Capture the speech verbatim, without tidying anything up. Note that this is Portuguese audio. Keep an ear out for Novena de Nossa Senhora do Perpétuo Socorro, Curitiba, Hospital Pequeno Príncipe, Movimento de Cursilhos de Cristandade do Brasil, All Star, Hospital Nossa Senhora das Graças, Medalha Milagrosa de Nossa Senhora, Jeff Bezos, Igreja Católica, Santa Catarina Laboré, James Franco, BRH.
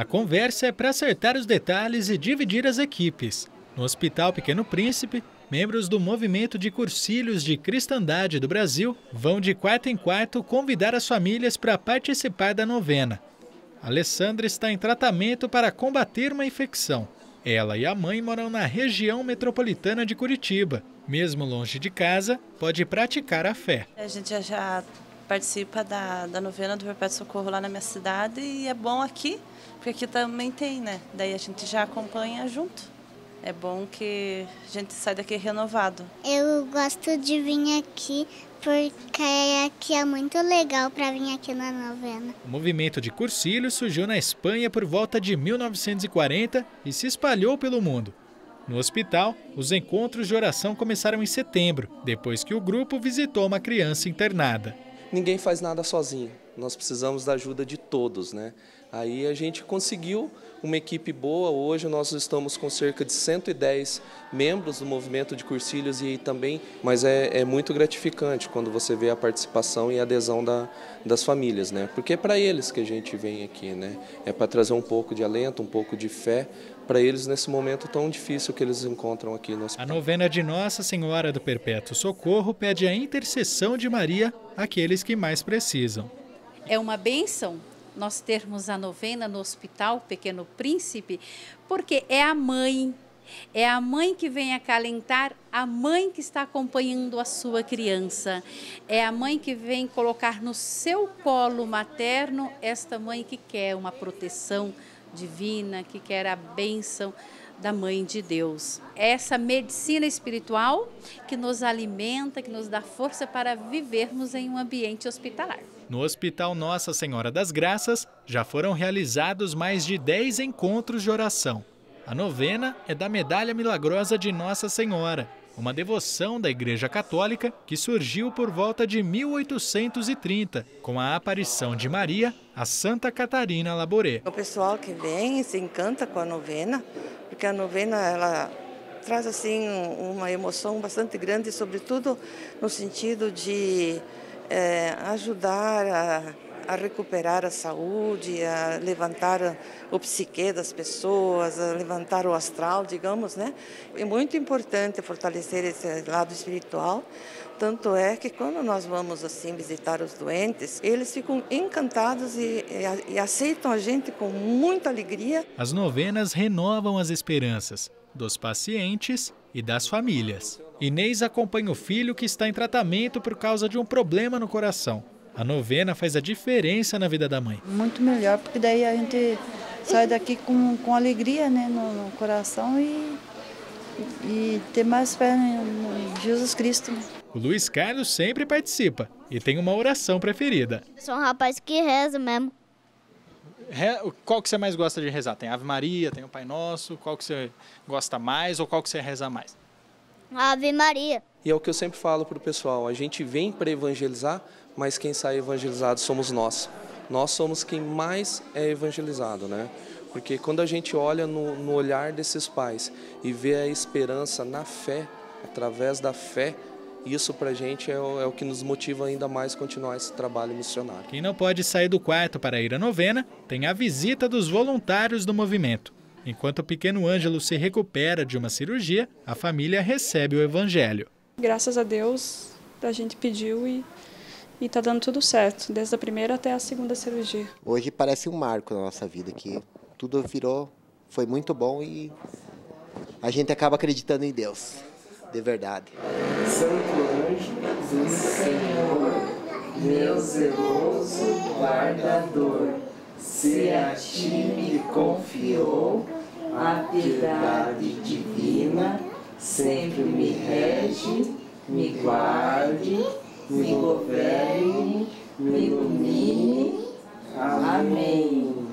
A conversa é para acertar os detalhes e dividir as equipes. No Hospital Pequeno Príncipe, membros do Movimento de Cursilhos de Cristandade do Brasil vão de quarto em quarto convidar as famílias para participar da novena. Alessandra está em tratamento para combater uma infecção. Ela e a mãe moram na região metropolitana de Curitiba. Mesmo longe de casa, pode praticar a fé. A gente já participa da, da novena do Perpétuo Socorro lá na minha cidade e é bom aqui, porque aqui também tem, né? Daí a gente já acompanha junto. É bom que a gente sai daqui renovado. Eu gosto de vir aqui porque aqui é muito legal para vir aqui na novena. O movimento de cursilhos surgiu na Espanha por volta de mil novecentos e quarenta e se espalhou pelo mundo. No hospital, os encontros de oração começaram em setembro, depois que o grupo visitou uma criança internada. Ninguém faz nada sozinho, nós precisamos da ajuda de todos, né? Aí a gente conseguiu uma equipe boa, hoje nós estamos com cerca de cento e dez membros do movimento de cursilhos e também, mas é, é muito gratificante quando você vê a participação e a adesão da, das famílias, né? Porque é para eles que a gente vem aqui, né? É para trazer um pouco de alento, um pouco de fé para eles nesse momento tão difícil que eles encontram aqui no hospital. A novena de Nossa Senhora do Perpétuo Socorro pede a intercessão de Maria àqueles que mais precisam. É uma bênção nós termos a novena no Hospital Pequeno Príncipe, porque é a mãe, é a mãe que vem acalentar, a mãe que está acompanhando a sua criança, é a mãe que vem colocar no seu colo materno, esta mãe que quer uma proteção divina, que quer a bênção da Mãe de Deus. Essa medicina espiritual que nos alimenta, que nos dá força para vivermos em um ambiente hospitalar. No Hospital Nossa Senhora das Graças, já foram realizados mais de dez encontros de oração. A novena é da Medalha Milagrosa de Nossa Senhora, uma devoção da Igreja Católica que surgiu por volta de mil oitocentos e trinta, com a aparição de Maria a Santa Catarina Laboré. O pessoal que vem se encanta com a novena, porque a novena ela traz assim uma emoção bastante grande, sobretudo no sentido de é, ajudar a, a recuperar a saúde, a levantar o psique das pessoas, a levantar o astral, digamos, né? É muito importante fortalecer esse lado espiritual, tanto é que quando nós vamos assim visitar os doentes, eles ficam encantados e, e, e aceitam a gente com muita alegria. As novenas renovam as esperanças dos pacientes e das famílias. Inês acompanha o filho que está em tratamento por causa de um problema no coração. A novena faz a diferença na vida da mãe. Muito melhor, porque daí a gente sai daqui com, com alegria, né, no, no coração e, e ter mais fé em Jesus Cristo. O Luiz Carlos sempre participa e tem uma oração preferida. Eu sou um rapaz que reza mesmo. Re... Qual que você mais gosta de rezar? Tem Ave Maria, tem o Pai Nosso, qual que você gosta mais ou qual que você reza mais? Ave Maria. E é o que eu sempre falo para o pessoal, a gente vem para evangelizar, mas quem sai evangelizado somos nós. Nós somos quem mais é evangelizado, né? Porque quando a gente olha no, no olhar desses pais e vê a esperança na fé, através da fé, isso pra gente é o, é o que nos motiva ainda mais a continuar esse trabalho missionário. Quem não pode sair do quarto para ir à novena, tem a visita dos voluntários do movimento. Enquanto o pequeno Ângelo se recupera de uma cirurgia, a família recebe o evangelho. Graças a Deus, a gente pediu e está dando tudo certo, desde a primeira até a segunda cirurgia. Hoje parece um marco na nossa vida, que tudo virou, foi muito bom e a gente acaba acreditando em Deus, de verdade. Santo anjo do Senhor, meu zeloso guardador, se a ti me confiou a piedade divina, sempre me rege, me guarde, me governe, me ilumine. Amém.